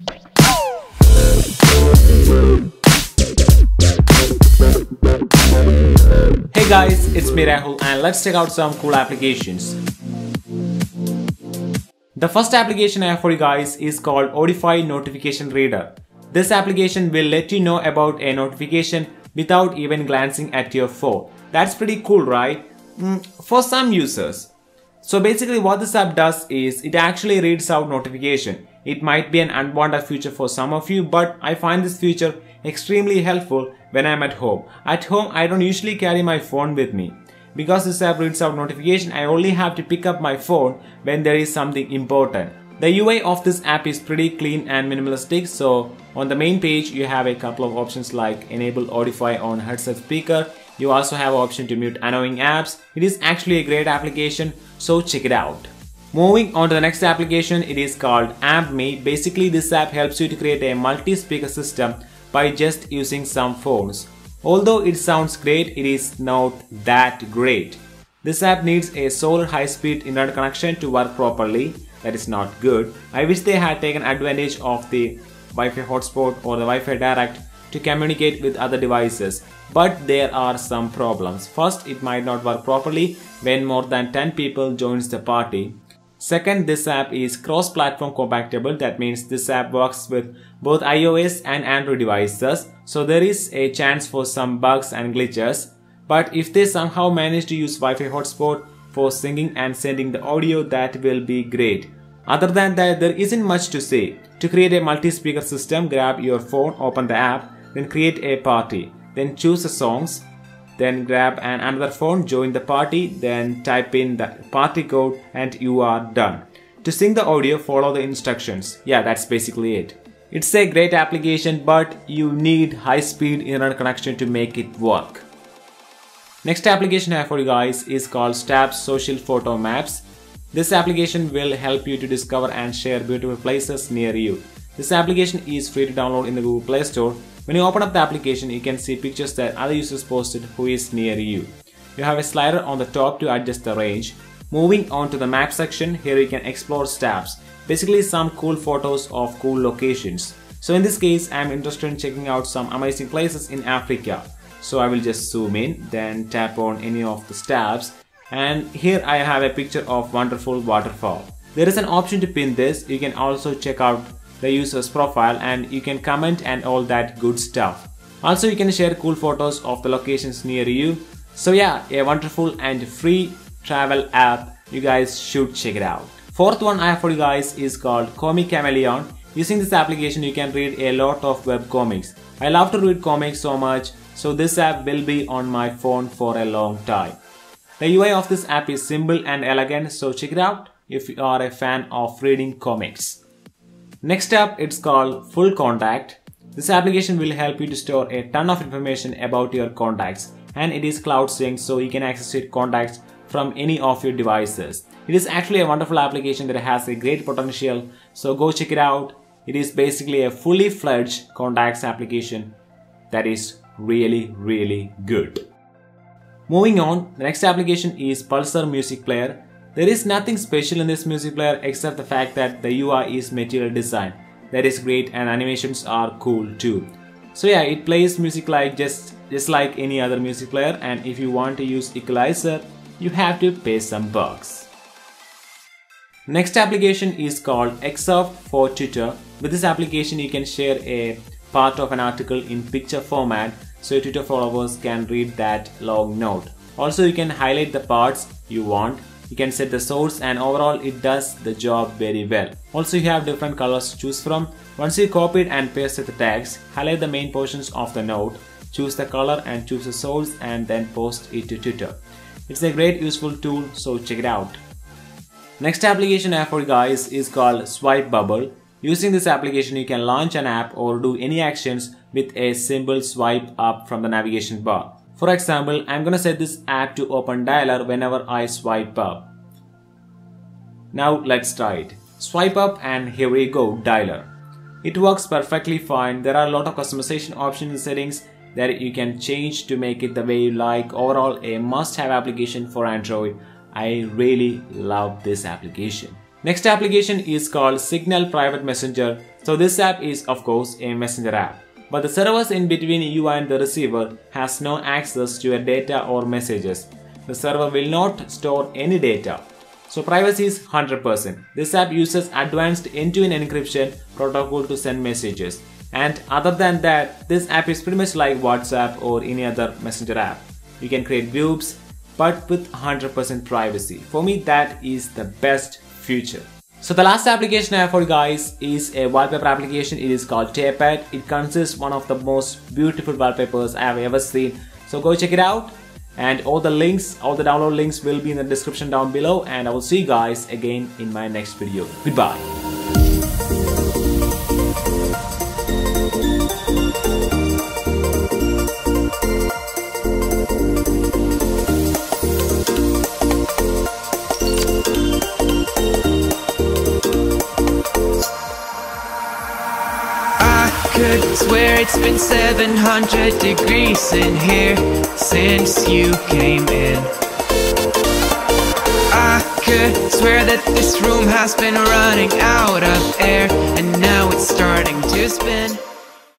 Hey guys, it's me Rahul and let's check out some cool applications. The first application I have for you guys is called Audify Notification Reader. This application will let you know about a notification without even glancing at your phone. That's pretty cool, right? For some users. So basically what this app does is it actually reads out notification. It might be an unwanted feature for some of you, but I find this feature extremely helpful when I'm at home. At home, I don't usually carry my phone with me. Because this app reads out notification, I only have to pick up my phone when there is something important. The UI of this app is pretty clean and minimalistic. So on the main page, you have a couple of options like enable Audify on headset speaker. You also have option to mute annoying apps. It is actually a great application, so check it out. Moving on to the next application, it is called AmpMe. Basically, this app helps you to create a multi-speaker system by just using some phones. Although it sounds great, it is not that great. This app needs a solid high-speed internet connection to work properly. That is not good. I wish they had taken advantage of the Wi-Fi hotspot or the Wi-Fi direct to communicate with other devices. But there are some problems. First, it might not work properly when more than 10 people joins the party. Second, this app is cross-platform compatible. That means this app works with both iOS and Android devices. So there is a chance for some bugs and glitches. But if they somehow manage to use Wi-Fi hotspot for syncing and sending the audio, that will be great. Other than that, there isn't much to say. To create a multi-speaker system, grab your phone, open the app, then create a party. Then choose the songs. Then grab another phone, join the party, then type in the party code and you are done. To sync the audio, follow the instructions. Yeah, that's basically it. It's a great application, but you need high-speed internet connection to make it work. Next application I have for you guys is called STAPPZ Social Photo Maps. This application will help you to discover and share beautiful places near you. This application is free to download in the Google Play Store. When you open up the application, you can see pictures that other users posted who is near you. You have a slider on the top to adjust the range. Moving on to the map section, here you can explore STAPPZ. Basically some cool photos of cool locations. So in this case, I am interested in checking out some amazing places in Africa. So I will just zoom in, then tap on any of the STAPPZ. And here I have a picture of wonderful waterfall. There is an option to pin this. You can also check out the user's profile and you can comment and all that good stuff. Also, you can share cool photos of the locations near you. So yeah, a wonderful and free travel app. You guys should check it out. Fourth one I have for you guys is called Comic Chameleon. Using this application, you can read a lot of web comics. I love to read comics so much, so this app will be on my phone for a long time. The UI of this app is simple and elegant, so check it out if you are a fan of reading comics. Next up, it's called Full Contact. This application will help you to store a ton of information about your contacts, and it is cloud synced, so you can access your contacts from any of your devices. It is actually a wonderful application that has a great potential, so go check it out. It is basically a fully fledged contacts application that is really good. Moving on, the next application is Pulsar Music Player. There is nothing special in this music player except the fact that the UI is material design. That is great and animations are cool too. So yeah, it plays music like just like any other music player, and if you want to use equalizer, you have to pay some bucks. Next application is called Xcerpt for Twitter. With this application, you can share a part of an article in picture format so your Twitter followers can read that long note. Also, you can highlight the parts you want. You can set the source and overall it does the job very well. Also, you have different colors to choose from. Once you copied and pasted the text, highlight the main portions of the note, choose the color and choose the source and then post it to Twitter. It's a great useful tool, so check it out. Next application I have for you guys is called Swipe Bubble. Using this application, you can launch an app or do any actions with a simple swipe up from the navigation bar. For example, I'm gonna set this app to open dialer whenever I swipe up. Now let's try it. Swipe up and here we go, dialer. It works perfectly fine. There are a lot of customization options and settings that you can change to make it the way you like. Overall, a must-have application for Android. I really love this application. Next application is called Signal Private Messenger. So this app is of course a messenger app. But the servers in between you and the receiver has no access to your data or messages. The server will not store any data. So privacy is 100%. This app uses advanced end-to-end encryption protocol to send messages. And other than that, this app is pretty much like WhatsApp or any other messenger app. You can create groups, but with 100% privacy. For me, that is the best feature. So the last application I have for you guys is a wallpaper application. It is called Tapet. It consists one of the most beautiful wallpapers I have ever seen. So go check it out. And all the links, all the download links will be in the description down below. And I will see you guys again in my next video. Goodbye. Swear it's been 700 degrees in here since you came in. I could swear that this room has been running out of air, and now it's starting to spin.